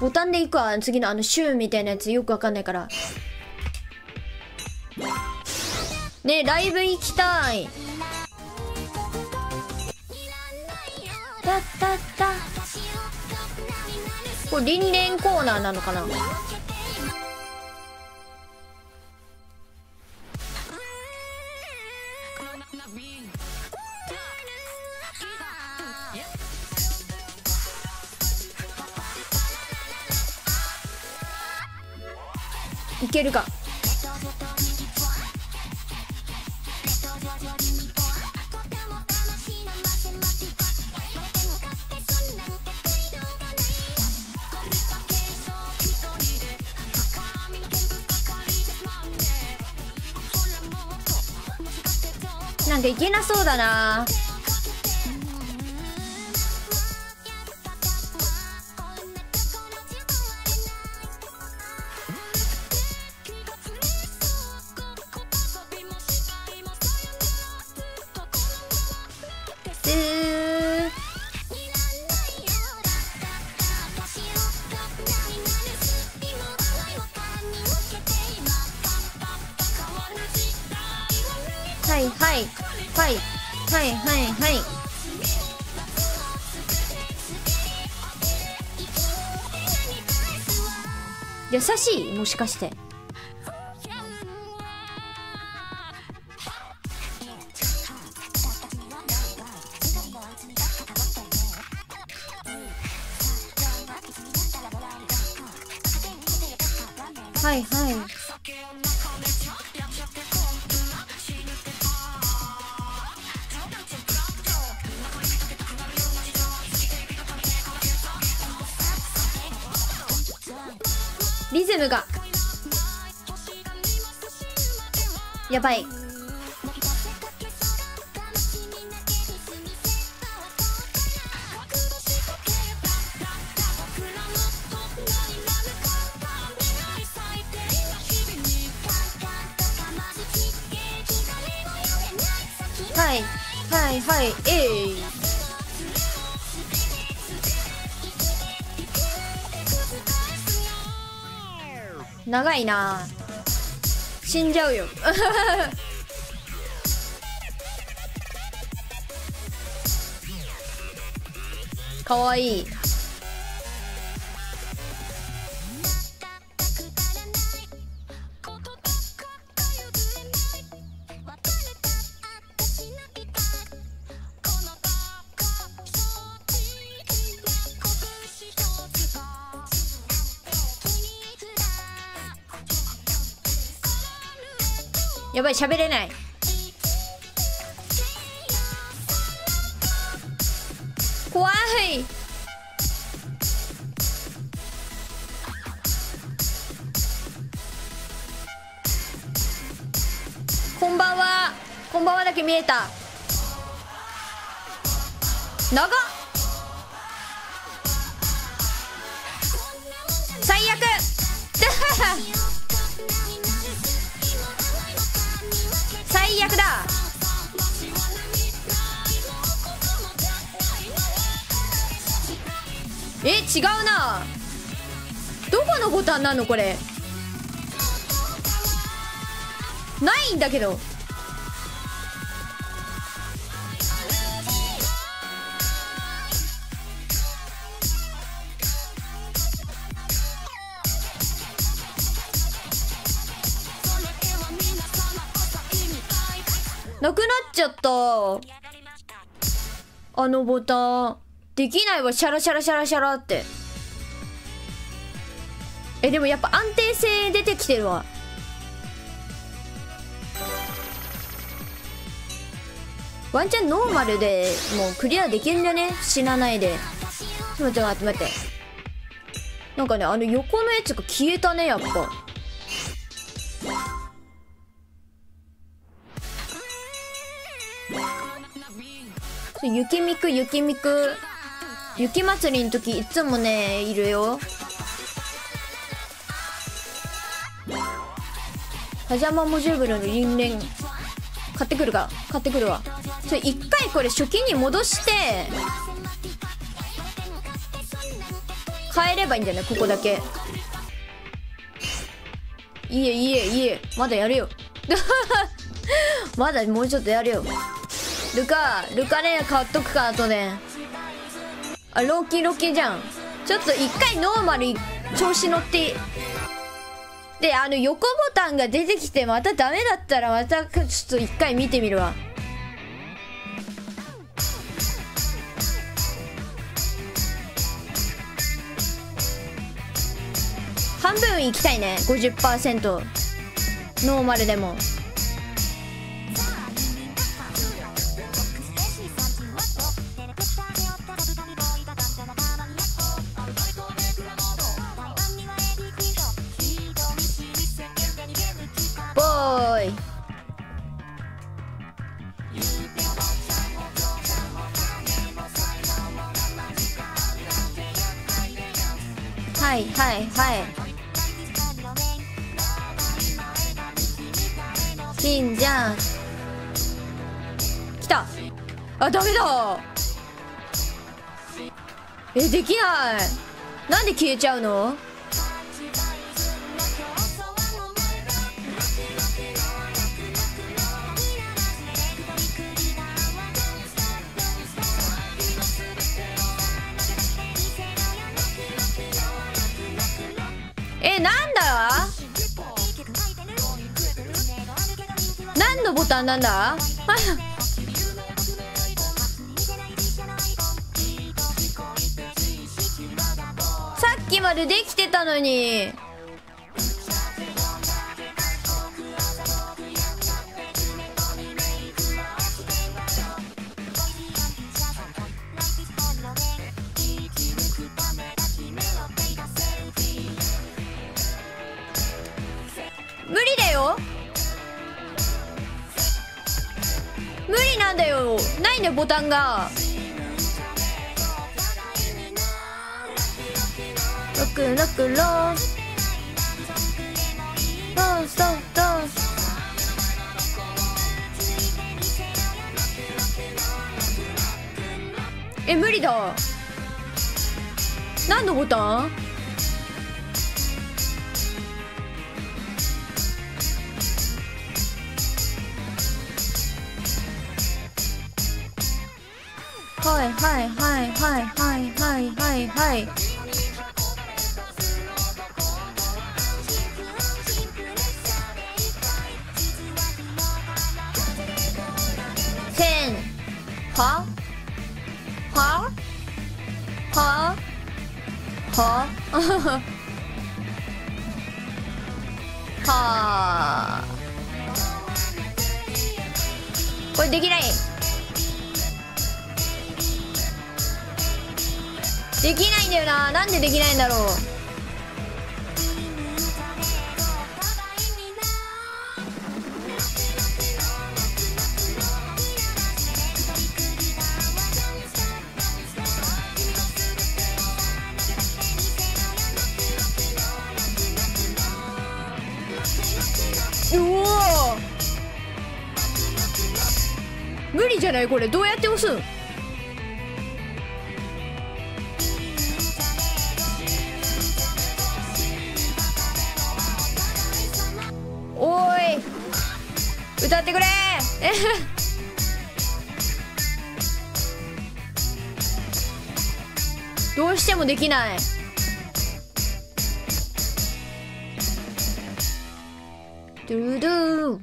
ボタンでいくわ。次のシューみたいなやつよくわかんないから。ねえ、ライブ行きたい。だだだ。これ、リンレンコーナーなのかな。いけるか。なんかいけなそうだな。はいはいはいはいはいはい、優しい、もしかして。はいはい、リズムがやばい。はいはいはい、長いな、死んじゃうよかわいい。やばい、喋れない。怖い。こんばんは。こんばんはだけ見えた。長っ。最悪。最悪だ。え、違うな。どこのボタンなのこれ。ないんだけど。なくなっちゃった。ボタンできないわ。シャラシャラシャラシャラって。え、でもやっぱ安定性出てきてるわ。ワンチャンノーマルでもうクリアできるんじゃね、死なないで。ちょっと待って待って、なんかね、横のやつが消えたね。やっぱ雪みく雪みく雪祭りの時いつもねいるよ。パジャマモジューブルのリンレン買ってくるか。買ってくるわ。それ一回これ初期に戻して変えればいいんじゃない？ここだけ。いいえ、まだやるよ。まだもうちょっとやるよ。ルカレー買っとくか、あとね。あ、ローキーじゃん。ちょっと一回ノーマル調子乗って。で、あの横ボタンが出てきてまたダメだったらまたちょっと一回見てみるわ。半分いきたいね。 50% ノーマルでも。はい金じゃん。来た。あ、ダメだ。え、できない。なんで消えちゃうの？え、なんだ？何のボタンなんだ？さっきまでできてたのに。無理だよ。無理なんだよ。ないんだよ、ボタンが。666そうえ、無理だ。何のボタン？はい。1000。はこれできない。できないんだよな。なんでできないんだろう。うお、無理じゃない？これどうやって押すん？歌ってくれ。どうしてもできない。ドゥドゥ。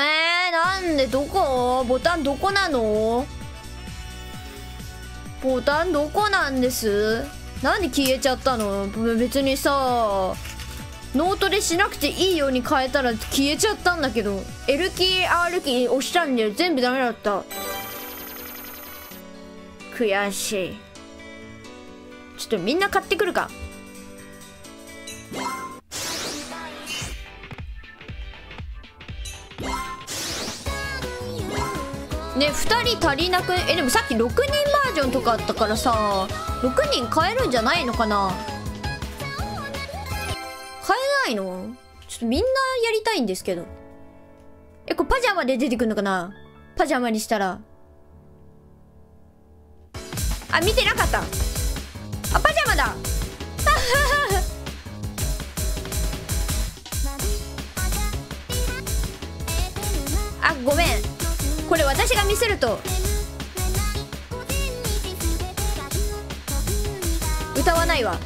なんでどこ？ボタンどこなの？ボタンどこなんです？なんで消えちゃったの？別にさ。ノートでしなくていいように変えたら消えちゃったんだけど。 L キー R キー押したんだよ。全部ダメだった。悔しい。ちょっとみんな買ってくるか。ね、2人足りなく。え、でもさっき6人バージョンとかあったからさ、6人買えるんじゃないのかな。ちょっとみんなやりたいんですけど。え、これパジャマで出てくるのかな。パジャマにしたら。あ、見てなかった。あ、パジャマだ。あ、ごめん、これ私が見せると歌わないわ。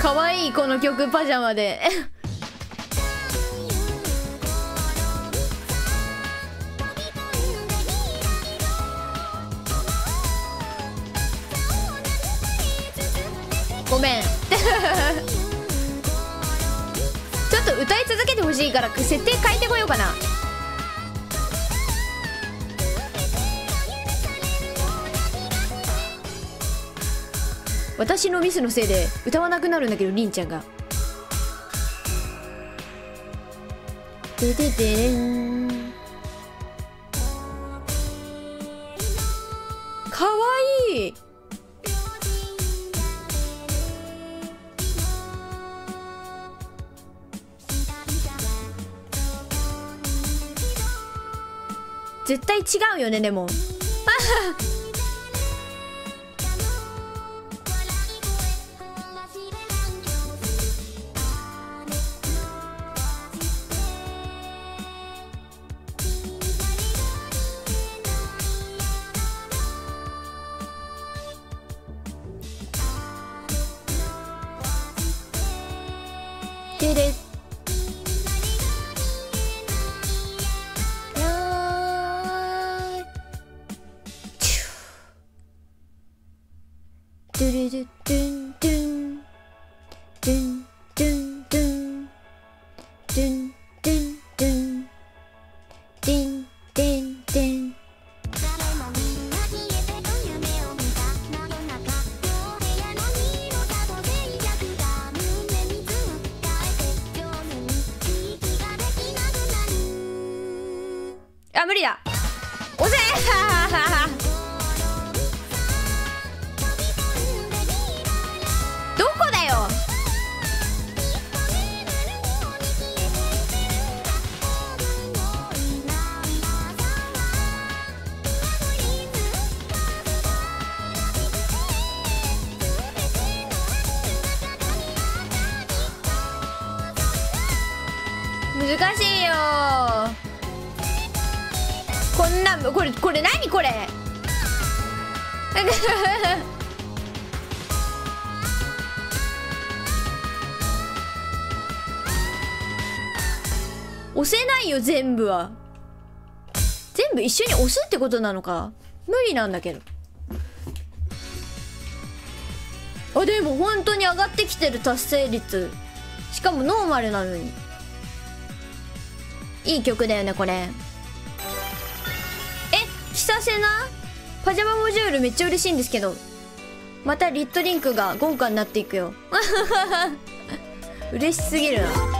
かわいい、この曲パジャマでごめんちょっと歌い続けてほしいから設定変えてこようかな。私のミスのせいで歌わなくなるんだけど、りんちゃんが「でででん」かわいい。絶対違うよね、でもてれドゥルドゥドゥンドゥンドゥンドゥンドゥンドゥンドゥンドゥンディンディンディン。あ、無理だ。押せどこだよ。難しいよ。こんな、これ何これ押せないよ、全部は。全部一緒に押すってことなのか。無理なんだけど。あ、でも本当に上がってきてる、達成率。しかもノーマルなのに。いい曲だよね、これ。久瀬なパジャマモジュールめっちゃ嬉しいんですけど、またリットリンクが豪華になっていくよ嬉しすぎるな。